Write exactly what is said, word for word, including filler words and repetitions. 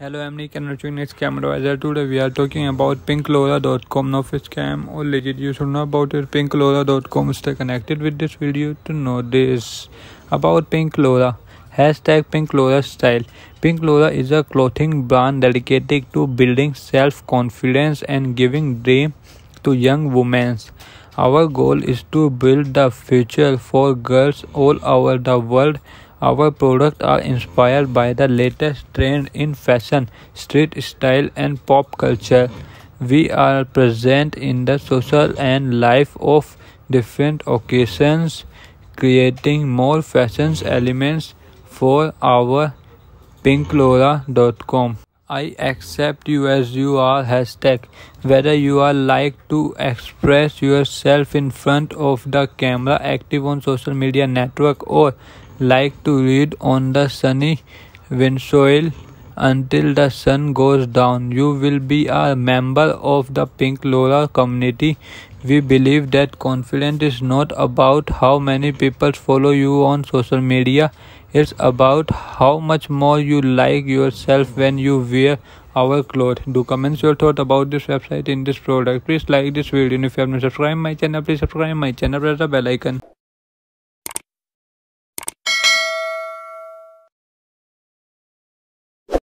Hello, I'm Nick and watching next scam advisor. Today we are talking about Pinklaura dot com. Now, if it's scam or legit, you should know about it. Pinklaura dot com. Stay connected with this video to know this about Pinklaura. Hashtag Pinklaura style. Pinklaura is a clothing brand dedicated to building self-confidence and giving dream to young women. Our goal is to build the future for girls all over the world. Our products are inspired by the latest trend in fashion, street style and pop culture. We are present in the social and life of different occasions, creating more fashion elements for our Pinklaura dot com. I accept you as you are hashtag. Whether you are like to express yourself in front of the camera, active on social media network, or like to read on the sunny windowsill until the sun goes down, you will be a member of the Pinklaura community. We believe that confidence is not about how many people follow you on social media. It's about how much more you like yourself when you wear our clothes. Do comment your thought about this website and this product. Please like this video, and if you haven't subscribed my channel, please subscribe my channel, press the bell icon.